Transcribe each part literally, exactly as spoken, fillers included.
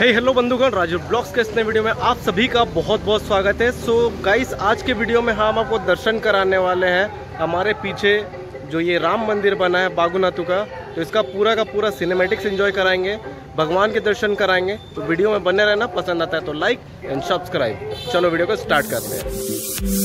हे hello बंधुगण, Rajveer blogs के इस नए वीडियो में आप सभी का बहुत बहुत स्वागत है। सो so, गाइस आज के वीडियो में हम आपको दर्शन कराने वाले हैं। हमारे पीछे जो ये राम मंदिर बना है बागुनातु का, तो इसका पूरा का पूरा सिनेमैटिक्स एंजॉय कराएंगे, भगवान के दर्शन कराएंगे। तो वीडियो में बने रहना। पसंद आता है तो लाइक एंड सब्सक्राइब। चलो वीडियो को स्टार्ट करते हैं।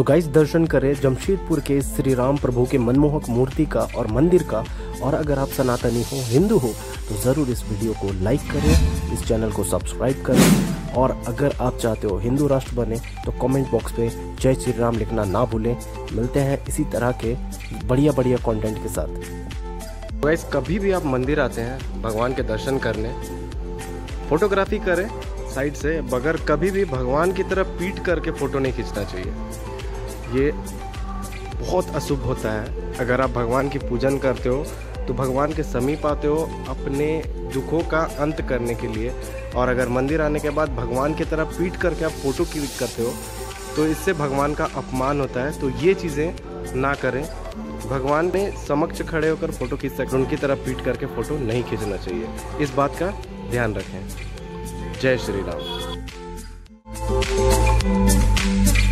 तो गाइस दर्शन करें जमशेदपुर के श्री राम प्रभु के मनमोहक मूर्ति का और मंदिर का। और अगर आप सनातनी हो, हिंदू हो, तो ज़रूर इस वीडियो को लाइक करें, इस चैनल को सब्सक्राइब करें। और अगर आप चाहते हो हिंदू राष्ट्र बने तो कमेंट बॉक्स पे जय श्री राम लिखना ना भूलें। मिलते हैं इसी तरह के बढ़िया बढ़िया कॉन्टेंट के साथ। गाइस कभी भी आप मंदिर आते हैं भगवान के दर्शन करने, फोटोग्राफी करें साइड से, मगर कभी भी भगवान की तरफ पीट करके फ़ोटो नहीं खींचना चाहिए। ये बहुत अशुभ होता है। अगर आप भगवान की पूजन करते हो तो भगवान के समीप आते हो अपने दुखों का अंत करने के लिए, और अगर मंदिर आने के बाद भगवान की तरफ पीट करके आप फ़ोटो क्लिक करते हो तो इससे भगवान का अपमान होता है। तो ये चीज़ें ना करें। भगवान के समक्ष खड़े होकर फ़ोटो खींच सकते, उनकी तरफ पीट करके फ़ोटो नहीं खींचना चाहिए। इस बात का ध्यान रखें। जय श्री राम।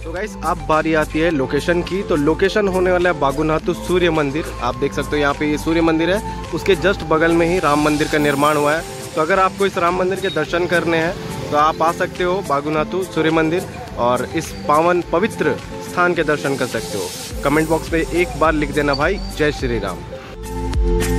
तो गाइस अब बारी आती है लोकेशन की। तो लोकेशन होने वाला है बागुनातु सूर्य मंदिर। आप देख सकते हो यहाँ पे ये सूर्य मंदिर है, उसके जस्ट बगल में ही राम मंदिर का निर्माण हुआ है। तो अगर आपको इस राम मंदिर के दर्शन करने हैं तो आप आ सकते हो बागुनातु सूर्य मंदिर और इस पावन पवित्र स्थान के दर्शन कर सकते हो। कमेंट बॉक्स में एक बार लिख देना भाई जय श्री राम।